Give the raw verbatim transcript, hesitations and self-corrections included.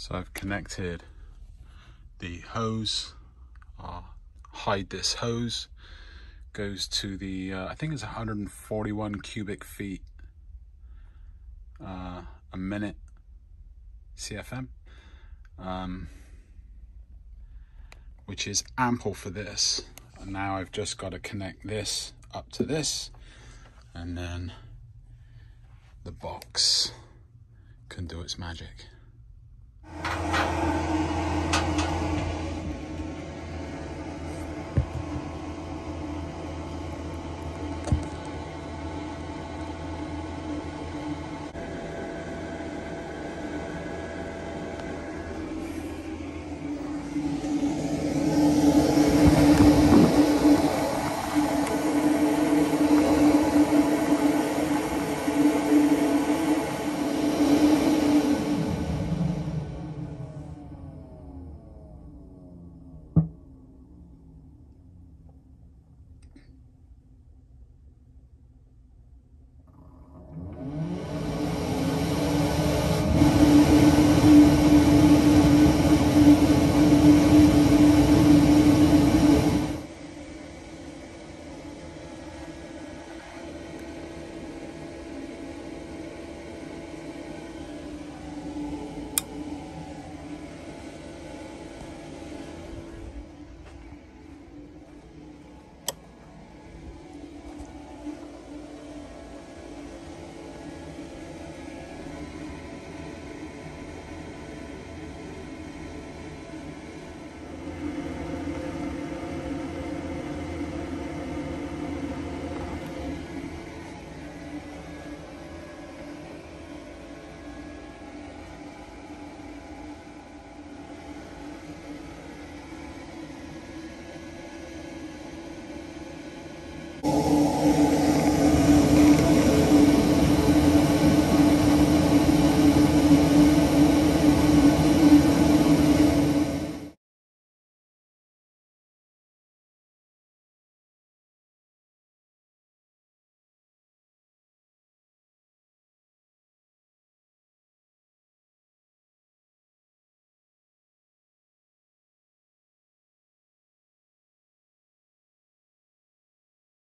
So I've connected the hose, uh, hide this hose, goes to the, uh, I think it's one hundred forty-one cubic feet uh, a minute C F M, um, which is ample for this. And now I've just got to connect this up to this, and then the box can do its magic.